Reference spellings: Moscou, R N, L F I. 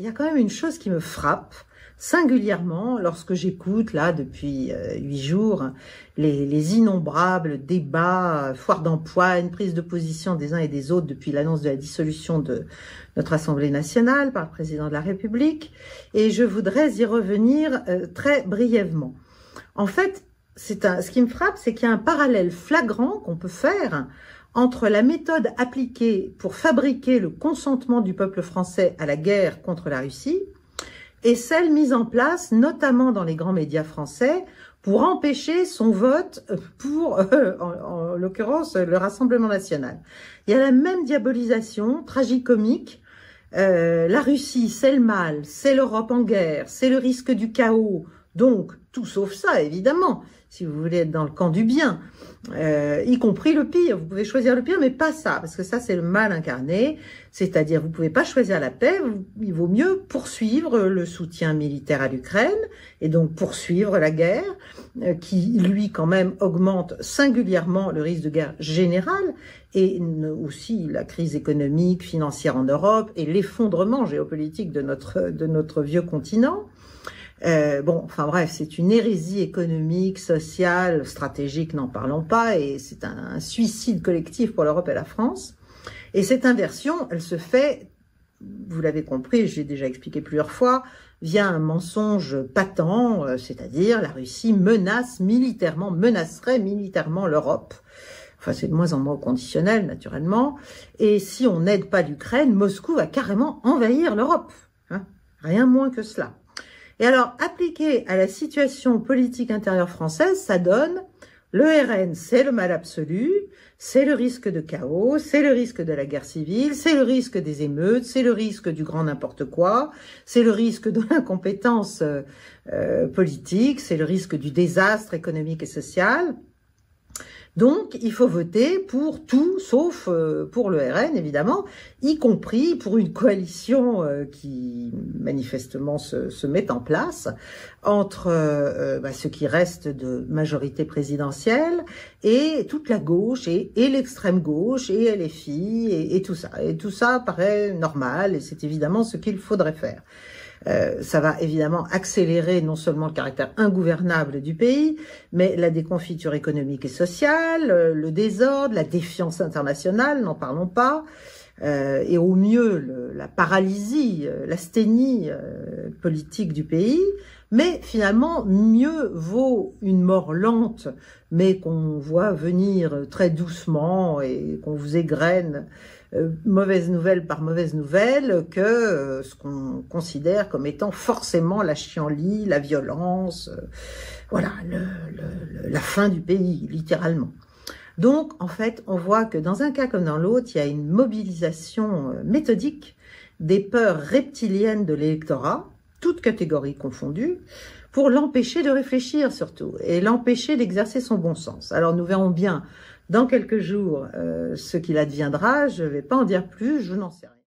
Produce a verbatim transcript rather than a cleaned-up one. il y a quand même une chose qui me frappe singulièrement lorsque j'écoute, là, depuis euh, huit jours, les, les innombrables débats, foires d'empoigne, prise de position des uns et des autres depuis l'annonce de la dissolution de notre Assemblée nationale par le président de la République. Et je voudrais y revenir euh, très brièvement. En fait, c'est un, ce qui me frappe, c'est qu'il y a un parallèle flagrant qu'on peut faire entre la méthode appliquée pour fabriquer le consentement du peuple français à la guerre contre la Russie et celle mise en place, notamment dans les grands médias français, pour empêcher son vote pour, euh, en, en l'occurrence, le Rassemblement national. Il y a la même diabolisation tragicomique. Euh, la Russie, c'est le mal, c'est l'Europe en guerre, c'est le risque du chaos. Donc, tout sauf ça, évidemment, si vous voulez être dans le camp du bien, euh, y compris le pire. Vous pouvez choisir le pire, mais pas ça, parce que ça, c'est le mal incarné, c'est-à-dire vous ne pouvez pas choisir la paix, il vaut mieux poursuivre le soutien militaire à l'Ukraine, et donc poursuivre la guerre, euh, qui, lui, quand même, augmente singulièrement le risque de guerre générale, et aussi la crise économique, financière en Europe, et l'effondrement géopolitique de notre, de notre vieux continent. Euh, bon, enfin bref, c'est une hérésie économique, sociale, stratégique, n'en parlons pas, et c'est un, un suicide collectif pour l'Europe et la France. Et cette inversion, elle se fait, vous l'avez compris, j'ai déjà expliqué plusieurs fois, via un mensonge patent, c'est-à-dire la Russie menace militairement, menacerait militairement l'Europe. Enfin, c'est de moins en moins au conditionnel, naturellement. Et si on n'aide pas l'Ukraine, Moscou va carrément envahir l'Europe. Hein, rien moins que cela. Et alors, appliqué à la situation politique intérieure française, ça donne le R N, c'est le mal absolu, c'est le risque de chaos, c'est le risque de la guerre civile, c'est le risque des émeutes, c'est le risque du grand n'importe quoi, c'est le risque de l'incompétence euh, politique, c'est le risque du désastre économique et social. Donc, il faut voter pour tout, sauf pour le R N, évidemment, y compris pour une coalition qui, manifestement, se, se met en place entre euh, bah, ce qui reste de majorité présidentielle et toute la gauche, et, et l'extrême gauche, et L F I, et, et tout ça. Et tout ça paraît normal, et c'est évidemment ce qu'il faudrait faire. Euh, ça va évidemment accélérer non seulement le caractère ingouvernable du pays, mais la déconfiture économique et sociale, euh, le désordre, la défiance internationale, n'en parlons pas, euh, et au mieux le, la paralysie, euh, l'asthénie euh, politique du pays. Mais finalement, mieux vaut une mort lente, mais qu'on voit venir très doucement et qu'on vous égrène Euh, mauvaise nouvelle par mauvaise nouvelle, que euh, ce qu'on considère comme étant forcément la chienlit, la violence, euh, voilà, le, le, le, la fin du pays, littéralement. Donc, en fait, on voit que dans un cas comme dans l'autre, il y a une mobilisation méthodique des peurs reptiliennes de l'électorat, toutes catégories confondues, pour l'empêcher de réfléchir surtout, et l'empêcher d'exercer son bon sens. Alors, nous verrons bien dans quelques jours, euh, ce qu'il adviendra, je ne vais pas en dire plus, je n'en sais rien.